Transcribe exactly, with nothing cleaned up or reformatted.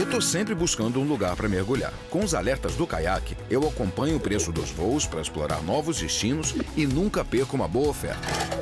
Eu tô sempre buscando um lugar para mergulhar. Com os alertas do Kayak, eu acompanho o preço dos voos para explorar novos destinos e nunca perco uma boa oferta.